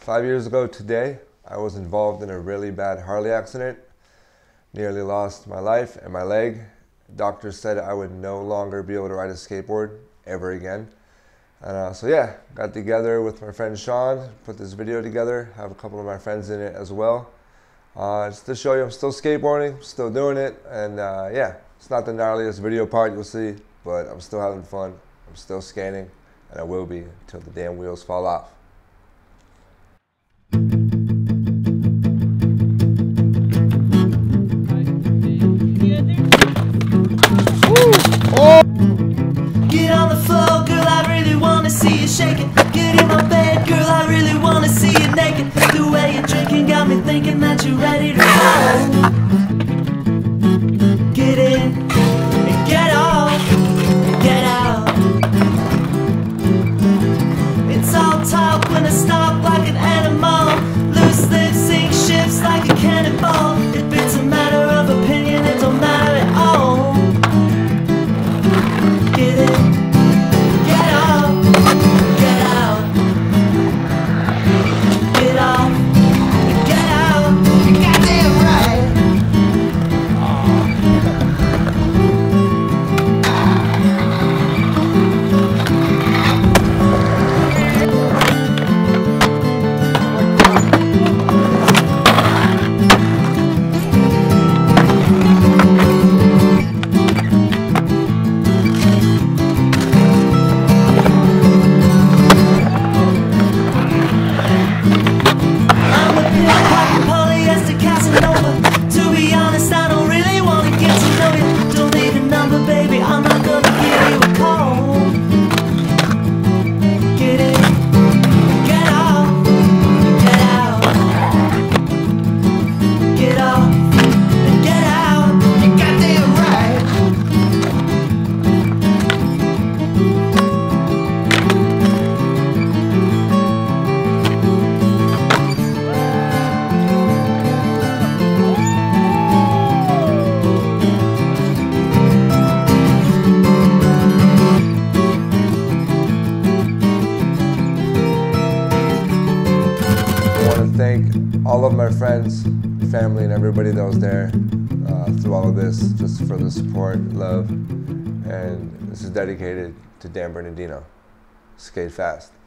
5 years ago today, I was involved in a really bad Harley accident. Nearly lost my life and my leg. Doctors said I would no longer be able to ride a skateboard ever again. And so yeah, got together with my friend Sean, put this video together, have a couple of my friends in it as well. Just to show you I'm still skateboarding, still doing it, and yeah, it's not the gnarliest video part you'll see, but I'm still having fun, I'm still skating, and I will be until the damn wheels fall off. Get in my bed, girl, I really wanna see you naked. The way you're drinking got me thinking that you're ready to go. Get in, and get off, and get out. It's all talk when I stop like an animal. Loose lips sink ships like a cannonball. If it's a matter of opinion, it don't matter at all. Get in. All of my friends, family, and everybody that was there through all of this, just for the support, love, and this is dedicated to Dan Bernardino. Skate fast.